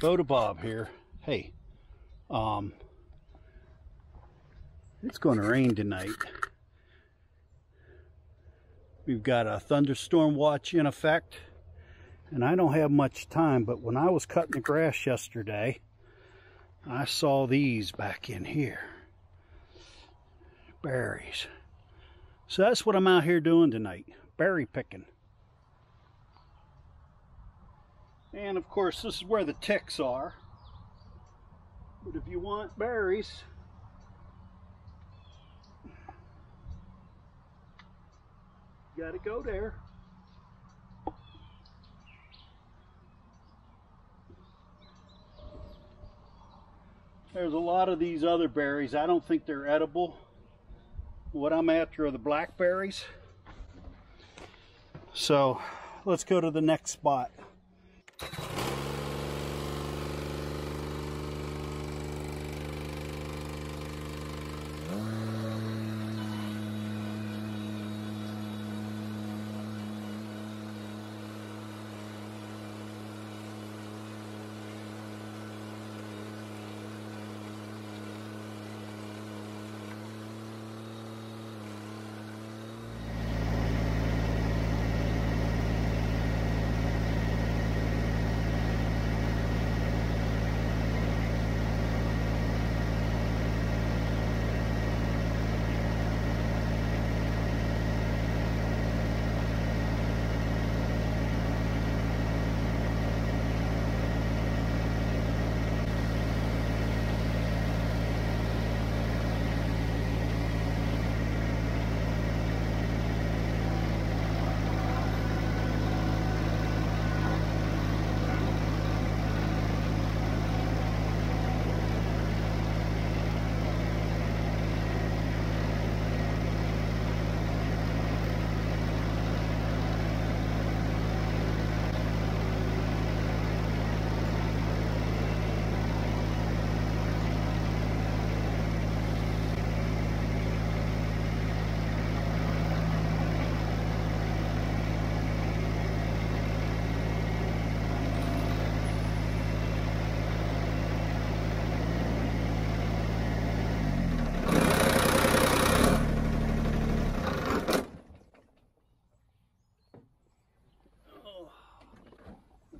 Bota Bob here. Hey, it's going to rain tonight. We've got a thunderstorm watch in effect, and I don't have much time, but when I was cutting the grass yesterday, I saw these back in here. Berries. So that's what I'm out here doing tonight, berry picking. And of course, this is where the ticks are. But if you want berries, you gotta go there. There's a lot of these other berries. I don't think they're edible. What I'm after are the blackberries. So let's go to the next spot.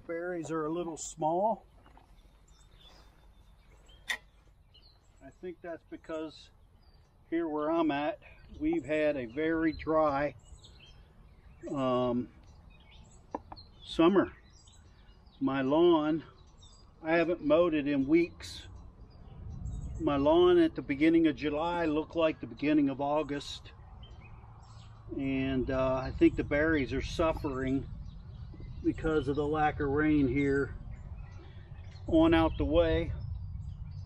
Berries are a little small. I think that's because here where I'm at, we've had a very dry summer. My lawn, I haven't mowed it in weeks. My lawn at the beginning of July looked like the beginning of August, and I think the berries are suffering because of the lack of rain here. On out the way,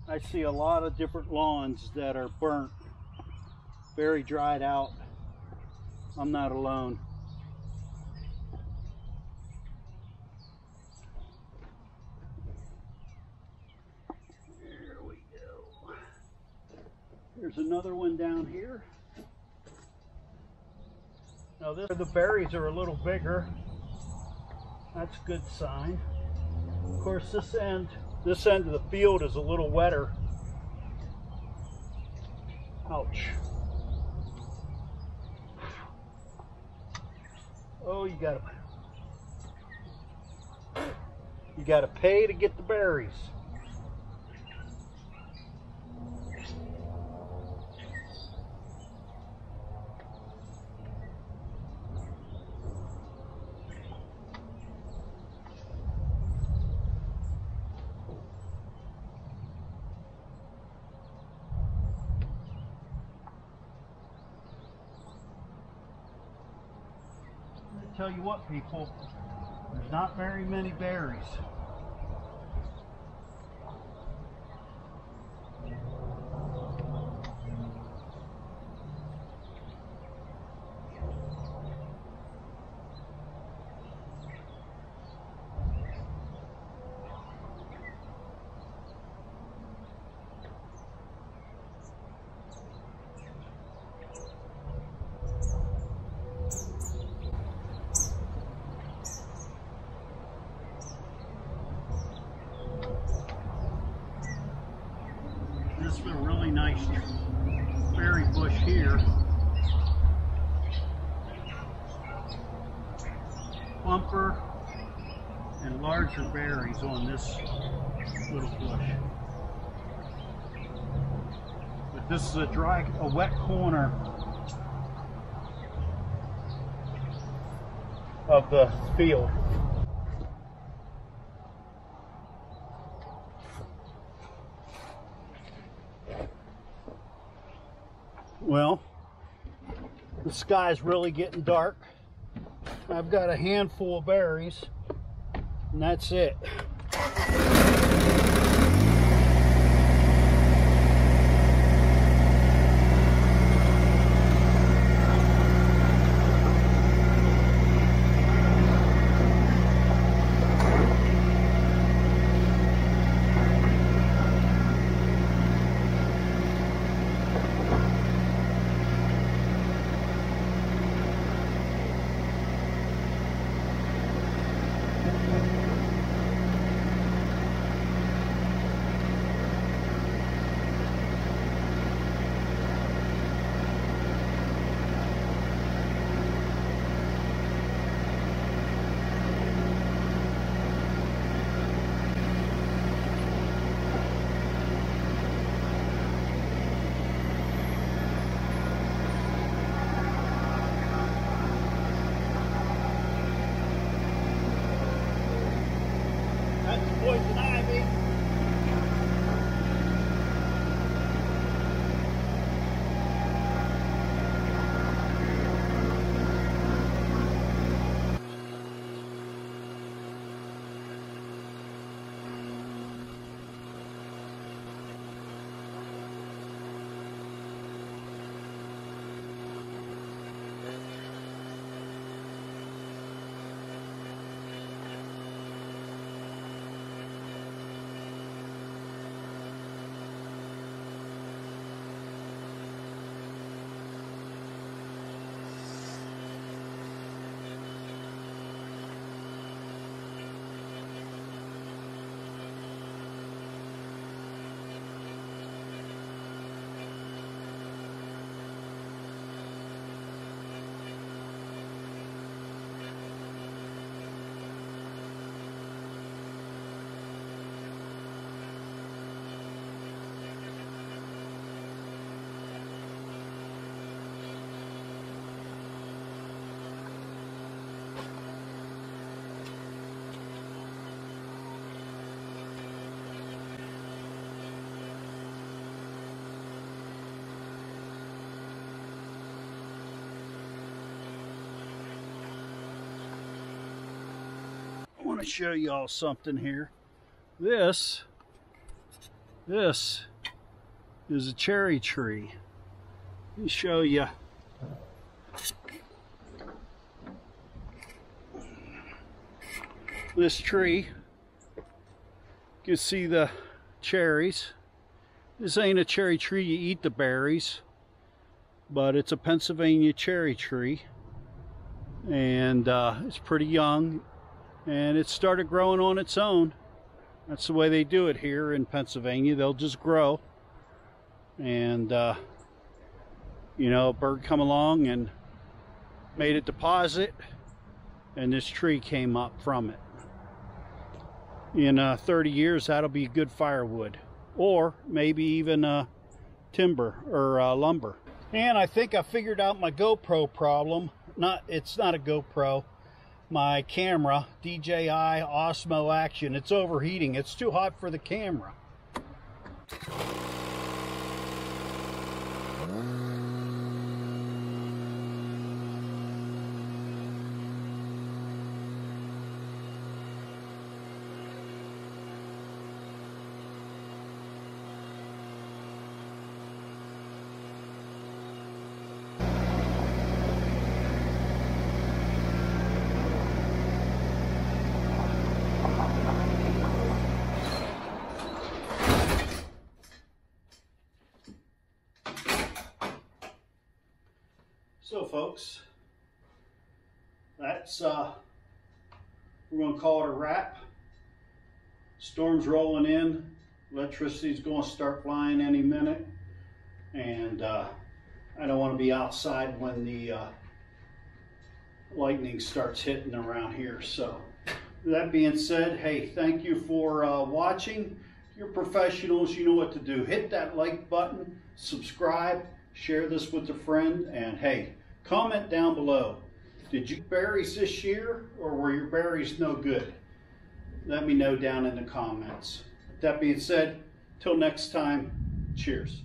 I see a lot of different lawns that are burnt, very dried out. I'm not alone. There we go. Here's another one down here. Now this, the berries are a little bigger. That's a good sign. Of course, this end of the field is a little wetter. Ouch. Oh, you gotta pay to get the berries. Tell you what, people, there's not very many berries. nice berry bush here. Plumper and larger berries on this little bush. But this is a wet corner of the field. Well, the sky's really getting dark. I've got a handful of berries, and that's it. I want to show y'all something here. This is a cherry tree. Let me show you. This tree, you can see the cherries. This ain't a cherry tree, you eat the berries, but it's a Pennsylvania cherry tree, and it's pretty young. And it started growing on its own. That's the way they do it here in Pennsylvania. They'll just grow, and you know, a bird come along and made a deposit, and this tree came up from it. In 30 years that'll be good firewood, or maybe even timber or lumber. And I think I figured out my GoPro problem. It's not a GoPro. My camera, DJI Osmo Action, it's overheating. It's too hot for the camera. So folks, that's we're gonna call it a wrap. Storm's rolling in, electricity's gonna start flying any minute. and I don't want to be outside when the lightning starts hitting around here. So that being said, hey, thank you for watching. You're professionals, you know what to do. Hit that like button, subscribe, share this with a friend, and hey, comment down below. Did you berries this year, or were your berries no good? Let me know down in the comments. That being said, till next time, cheers.